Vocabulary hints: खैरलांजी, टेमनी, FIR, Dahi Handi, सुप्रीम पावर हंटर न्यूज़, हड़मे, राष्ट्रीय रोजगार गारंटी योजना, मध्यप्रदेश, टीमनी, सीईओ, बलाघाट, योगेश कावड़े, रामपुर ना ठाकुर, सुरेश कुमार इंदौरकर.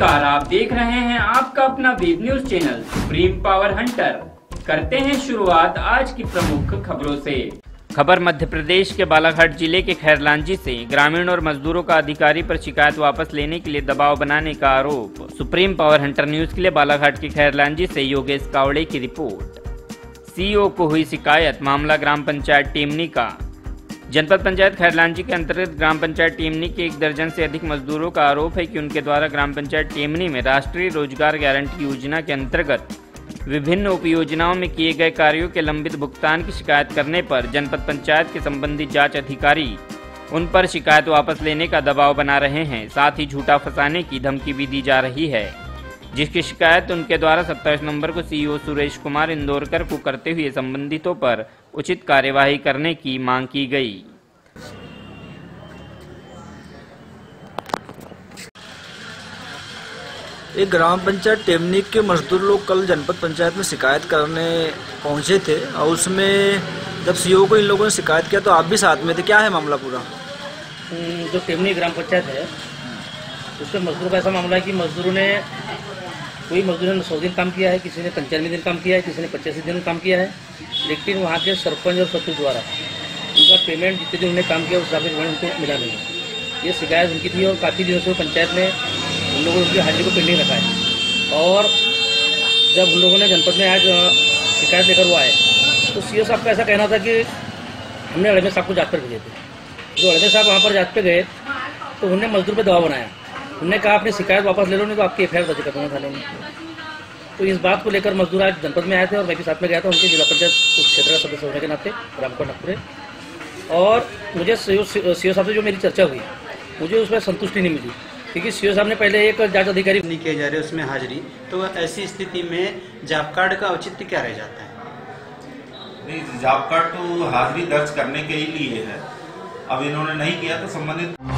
नमस्कार, आप देख रहे हैं आपका अपना web news channel supreme power hunter. करते हैं शुरुआत आज की प्रमुख खबरों से। खबर मध्य प्रदेश के बालाघाट जिले के खैरलांजी से ग्रामीण और मजदूरों का अधिकारी पर शिकायत वापस लेने के लिए दबाव बनाने का आरोप। सुप्रीम पावर हंटर न्यूज़ के लिए बालाघाट के खैरलांजी से योगेश कावड़े की रिपोर्ट। सीईओ को हुई शिकायत, मामला ग्राम पंचायत टीमनी का। जनपद पंचायत खैरलांजी के अंतर्गत ग्राम पंचायत टीमनी के 1 दर्जन से अधिक मजदूरों का आरोप है कि उनके द्वारा ग्राम पंचायत टीमनी में राष्ट्रीय रोजगार गारंटी योजना के अंतर्गत विभिन्न उपयोजनाओं में किए गए कार्यों के लंबित भुगतान की शिकायत करने पर जनपद पंचायत के संबंधित जांच अधिकारी उन पर शिकायत वापस लेने का दबाव बना रहे हैं। साथ ही झूठा फंसाने की धमकी भी दी जा रही है, जिसकी शिकायत उनके द्वारा 27 नवंबर को सीईओ सुरेश कुमार इंदौरकर को करते हुए संबंधितों पर उचित कार्यवाही करने की मांग की गई। एक ग्राम पंचायत टेमनी के मजदूर लोग कल जनपद पंचायत में शिकायत करने पहुंचे थे और उसमें जब सीईओ को इन लोगों ने शिकायत किया तो आप भी साथ में थे, क्या है मामला पूरा? जो टेमनी ग्राम पंचायत है उसमें मजदूर का ऐसा मामला है कि मजदूरों ने, कोई मजदूरों ने 100 दिन काम किया है, किसी ने 95 दिन काम किया है, किसी ने 85 दिन काम किया है, लेकिन वहाँ के सरपंच और सचिव द्वारा उनका पेमेंट जितने दिन उन्होंने काम किया उस हिसाब से उनको मिला नहीं है। ये शिकायत उनकी थी और काफ़ी दिनों से पंचायत में उन लोगों ने उनकी हाजिरी को पेंडिंग रखा है। और जब उन लोगों ने जनपद में आज शिकायत लेकर हुआ है तो सीईओ साहब का ऐसा कहना था कि हमने हड़मे साहब को जांच पर भेजे थे। जो हड़मे साहब वहाँ पर जांच पर गए तो उन्होंने मजदूर पर दबाव बनाया, उन्होंने कहा अपनी शिकायत वापस ले लो नहीं तो आपकी FIR दर्ज कर दूंगा थाने में। तो इस बात को लेकर मजदूर आज जनपद में आए थे और मैं भी साथ में गया था उनके जिला पंचायत उस क्षेत्र का सदस्य होने के नाते, रामपुर ना ठाकुर। और मुझे सीईओ साहब से जो मेरी चर्चा हुई मुझे उसमें संतुष्टि नहीं मिली, क्योंकि सीईओ साहब ने पहले एक जांच अधिकारी नहीं किए जा रहे उसमें हाजिरी, तो ऐसी स्थिति में जॉब कार्ड का औचित्य क्या रह जाता है? नहीं, जॉब कार्ड तो हाजिरी दर्ज करने के लिए है, अब इन्होंने नहीं किया तो संबंधित